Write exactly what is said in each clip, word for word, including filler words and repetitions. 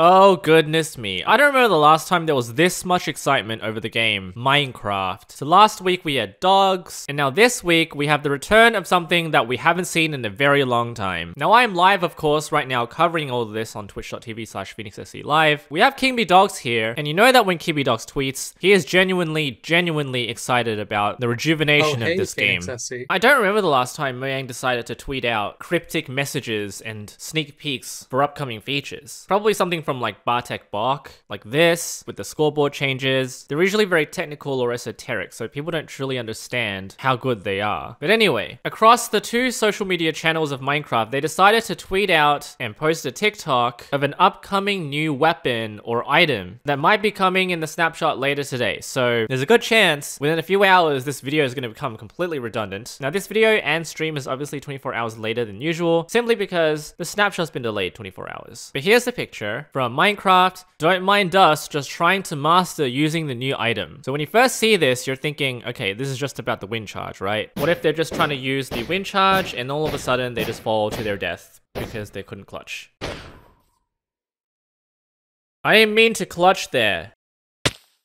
Oh goodness me. I don't remember the last time there was this much excitement over the game, Minecraft. So last week we had dogs, and now this week we have the return of something that we haven't seen in a very long time. Now I am live, of course, right now covering all of this on twitch dot t v slash PhoenixSC live. We have King B Dogs here, and you know that when King B Dogs tweets, he is genuinely, genuinely excited about the rejuvenation oh, hey, of this game. F C. I don't remember the last time Mojang decided to tweet out cryptic messages and sneak peeks for upcoming features. Probably something from like Bartek Bach, like this, with the scoreboard changes. They're usually very technical or esoteric, so people don't truly understand how good they are. But anyway, across the two social media channels of Minecraft, they decided to tweet out and post a TikTok of an upcoming new weapon or item that might be coming in the snapshot later today. So there's a good chance within a few hours, this video is going to become completely redundant. Now this video and stream is obviously twenty-four hours later than usual, simply because the snapshot's been delayed twenty-four hours. But here's the picture from Minecraft. Don't mind us, just trying to master using the new item. So when you first see this, you're thinking, okay, this is just about the wind charge, right? What if they're just trying to use the wind charge and all of a sudden they just fall to their death because they couldn't clutch? I didn't mean to clutch there.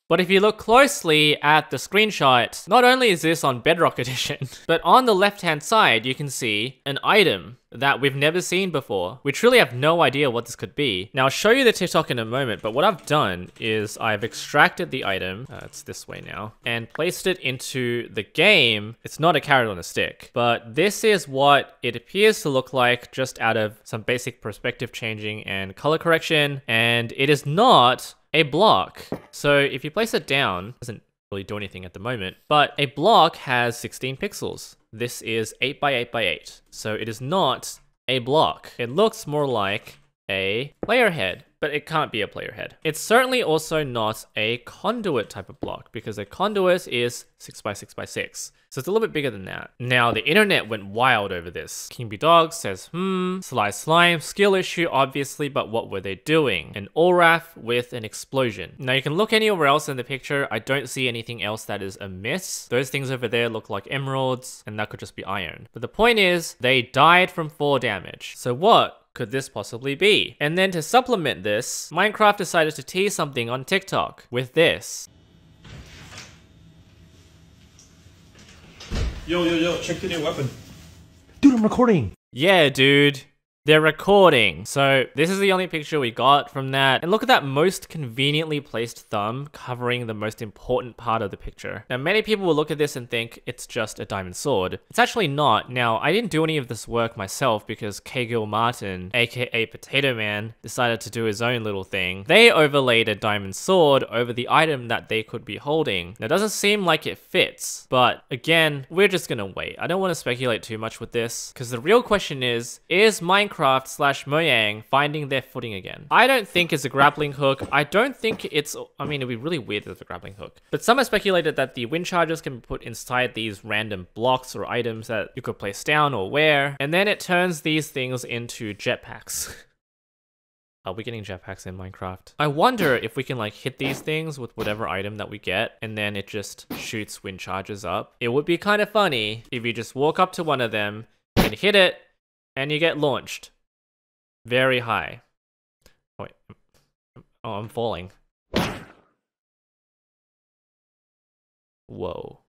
But if you look closely at the screenshot, not only is this on Bedrock Edition, but on the left-hand side, you can see an item that we've never seen before. We truly have no idea what this could be. Now I'll show you the TikTok in a moment, but what I've done is I've extracted the item, uh, it's this way now, and placed it into the game. It's not a carrot on a stick, but this is what it appears to look like just out of some basic perspective changing and color correction, and it is not a block. So if you place it down, it doesn't really do anything at the moment, but a block has sixteen pixels. This is eight by eight by eight. So it is not a block. It looks more like a player head, but it can't be a player head. It's certainly also not a conduit type of block, because a conduit is six by six by six. So it's a little bit bigger than that. Now the internet went wild over this. King B Dogs says, hmm, Sly Slime, skill issue obviously, but what were they doing? An Olaf with an explosion. Now you can look anywhere else in the picture. I don't see anything else that is amiss. Those things over there look like emeralds, and that could just be iron. But the point is, they died from fall damage. So what could this possibly be? And then to supplement this, Minecraft decided to tease something on TikTok with this. Yo, yo, yo, check the new weapon. Dude, I'm recording. Yeah, dude. They're recording. So this is the only picture we got from that. And look at that most conveniently placed thumb covering the most important part of the picture. Now many people will look at this and think it's just a diamond sword. It's actually not. Now I didn't do any of this work myself because K Gil Martin, aka Potato Man, decided to do his own little thing. They overlaid a diamond sword over the item that they could be holding. Now it doesn't seem like it fits, but again, we're just gonna wait. I don't want to speculate too much with this because the real question is, is Minecraft Minecraft slash Mojang finding their footing again? I don't think it's a grappling hook. I don't think it's, I mean, it'd be really weird if it's a grappling hook. But some have speculated that the wind charges can be put inside these random blocks or items that you could place down or wear. And then it turns these things into jetpacks. Are we getting jetpacks in Minecraft? I wonder if we can like hit these things with whatever item that we get and then it just shoots wind charges up. It would be kind of funny if you just walk up to one of them and hit it and you get launched very high. Oh, wait. Oh, I'm falling. Whoa.